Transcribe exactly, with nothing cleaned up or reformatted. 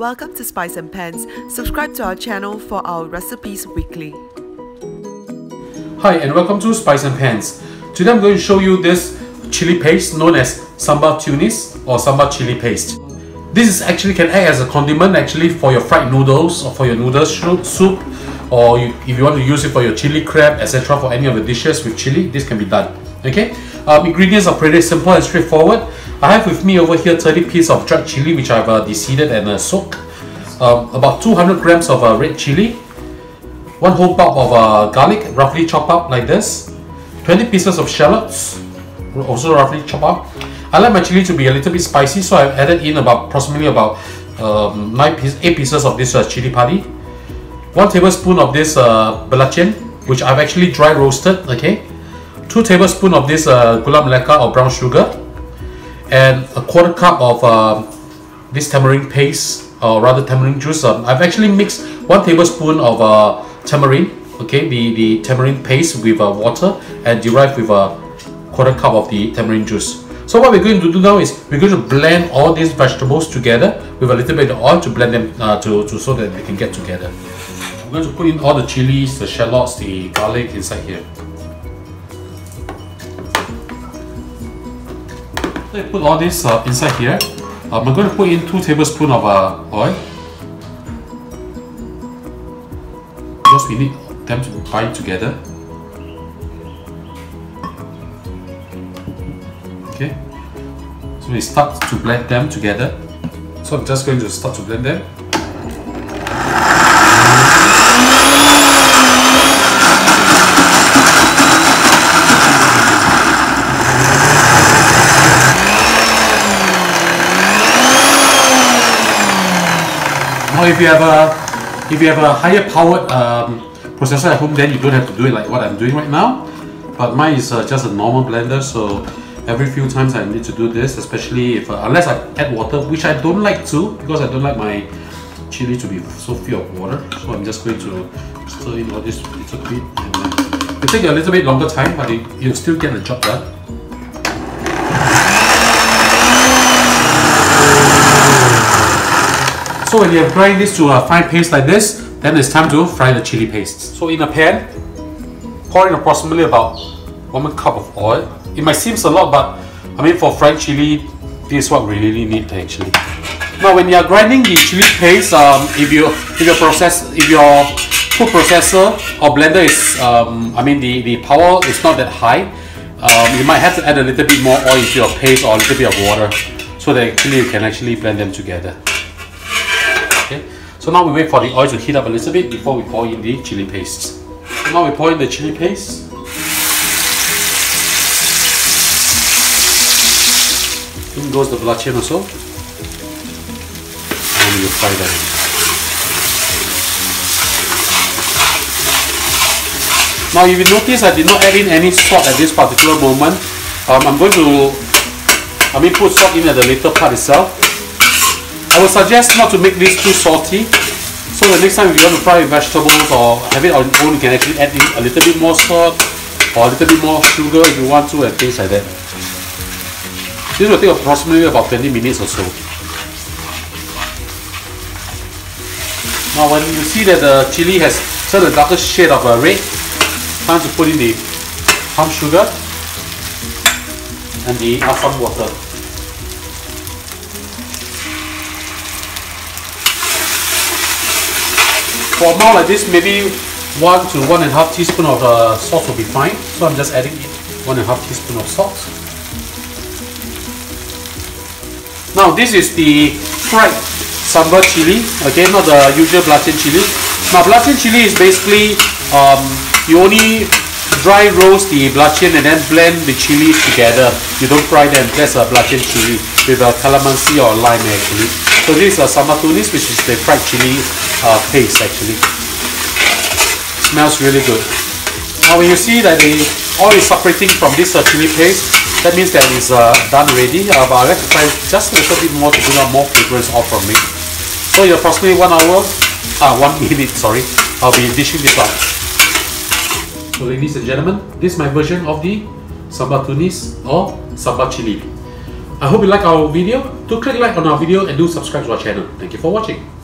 Welcome to Spice and Pans. Subscribe to our channel for our recipes weekly. Hi and welcome to Spice and Pans. Today I'm going to show you this chilli paste known as sambal tumis or sambal chilli paste. This is actually can act as a condiment actually for your fried noodles or for your noodle soup, or you, if you want to use it for your chilli crab, et cetera, for any of the dishes with chilli, this can be done. Okay, um, ingredients are pretty simple and straightforward. I have with me over here thirty pieces of dried chilli, which I've uh, deseeded and uh, soaked, um, about two hundred grams of uh, red chilli, one whole bulb of uh, garlic, roughly chopped up like this, twenty pieces of shallots, also roughly chopped up. I like my chilli to be a little bit spicy, so I've added in about approximately about um, nine piece, eight pieces of this uh, chilli padi, one tablespoon of this uh, belacan, which I've actually dry roasted. Okay, two tablespoons of this uh, gula melaka or brown sugar, and a quarter cup of uh, this tamarind paste, or rather tamarind juice. Um, I've actually mixed one tablespoon of uh, tamarind, okay, the the tamarind paste with uh, water, and derived with a quarter cup of the tamarind juice. So what we're going to do now is we're going to blend all these vegetables together with a little bit of oil to blend them uh, to, to so that they can get together. I'm going to put in all the chilies, the shallots, the garlic inside here. So I put all this uh, inside here. Um, I'm going to put in two tablespoons of uh, oil, because we need them to bind together. Okay, so we start to blend them together. So I'm just going to start to blend them. Now, if you have a if you have a higher powered um, processor at home, then you don't have to do it like what I'm doing right now. But mine is uh, just a normal blender, so. Every few times I need to do this, especially if uh, unless I add water, which I don't like to, because I don't like my chili to be so full of water. So I'm just going to stir in all this little bit. And then it'll take a little bit longer time, but it, you'll still get the job done. So when you're frying this to a fine paste like this, then it's time to fry the chili paste. So in a pan, pour in approximately about one cup of oil. It might seem a lot, but I mean for fried chili, this is what we really need actually. Now, when you are grinding the chili paste, um, if you if your process if your food processor or blender is, um, I mean the the power is not that high, um, you might have to add a little bit more oil into your paste or a little bit of water, so that actually you can actually blend them together. Okay. So now we wait for the oil to heat up a little bit before we pour in the chili paste. So now we pour in the chili paste. In goes the belacan also, and you fry that in. Now, if you notice, I did not add in any salt at this particular moment. Um, I'm going to, I mean, put salt in at the later part itself. I would suggest not to make this too salty. So the next time if you want to fry with vegetables or have it on your own, you can actually add in a little bit more salt or a little bit more sugar if you want to, and things like that. This will take approximately about twenty minutes or so. Now when you see that the chili has turned a darker shade of uh, red, time to put in the palm sugar and the asam water. For a amount like this, maybe one to one and a half teaspoon of uh, salt will be fine. So I'm just adding one and a half teaspoon of salt. Now this is the fried sambal chili, okay, not the usual belacan chili. Now belacan chili is basically um, you only dry roast the belacan and then blend the chilies together. You don't fry them. That's a belacan chili with a calamansi or lime actually. So this is a sambal tumis, which is the fried chili uh, paste actually. Smells really good. Now when you see that the oil is separating from this uh, chili paste, that means that it's uh, done already, uh, but I like to try just a little bit more to bring out more fragrance out from it. So you're approximately one hour, uh, one minute, sorry, I'll be dishing this out. So ladies and gentlemen, this is my version of the sambal tumis or sambal chili. I hope you like our video. Do click like on our video and do subscribe to our channel. Thank you for watching.